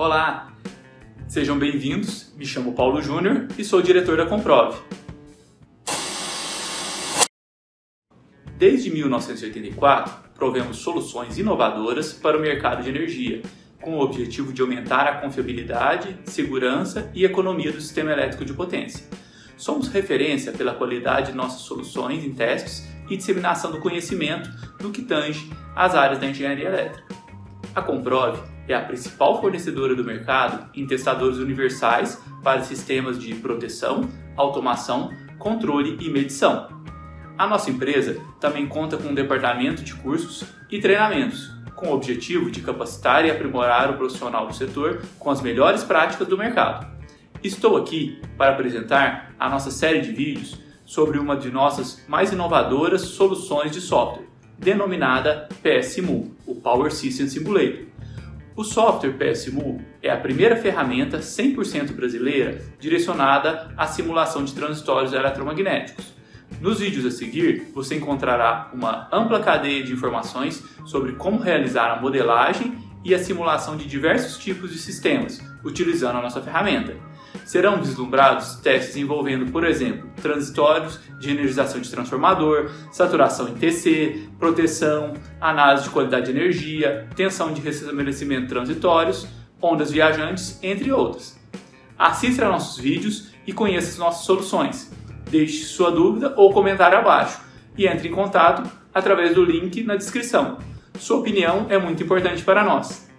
Olá, sejam bem-vindos, me chamo Paulo Júnior e sou diretor da Conprove. Desde 1984, provemos soluções inovadoras para o mercado de energia, com o objetivo de aumentar a confiabilidade, segurança e economia do sistema elétrico de potência. Somos referência pela qualidade de nossas soluções em testes e disseminação do conhecimento no que tange às áreas da engenharia elétrica. A Conprove é a principal fornecedora do mercado em testadores universais para sistemas de proteção, automação, controle e medição. A nossa empresa também conta com um departamento de cursos e treinamentos, com o objetivo de capacitar e aprimorar o profissional do setor com as melhores práticas do mercado. Estou aqui para apresentar a nossa série de vídeos sobre uma de nossas mais inovadoras soluções de software, denominada PS SIMUL, o Power System Simulator. O software PS SIMUL é a primeira ferramenta 100% brasileira direcionada à simulação de transitórios eletromagnéticos. Nos vídeos a seguir, você encontrará uma ampla cadeia de informações sobre como realizar a modelagem e a simulação de diversos tipos de sistemas, utilizando a nossa ferramenta. Serão vislumbrados testes envolvendo, por exemplo, transitórios de energização de transformador, saturação em TC, proteção, análise de qualidade de energia, tensão de restabelecimento transitórios, ondas viajantes, entre outras. Assista a nossos vídeos e conheça as nossas soluções. Deixe sua dúvida ou comentário abaixo e entre em contato através do link na descrição. Sua opinião é muito importante para nós.